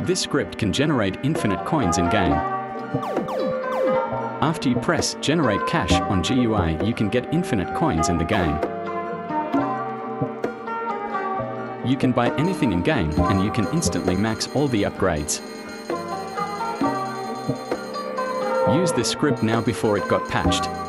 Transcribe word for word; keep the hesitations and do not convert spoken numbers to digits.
This script can generate infinite coins in game. After you press Generate Cash on G U I, you can get infinite coins in the game. You can buy anything in game and you can instantly max all the upgrades. Use this script now before it got patched.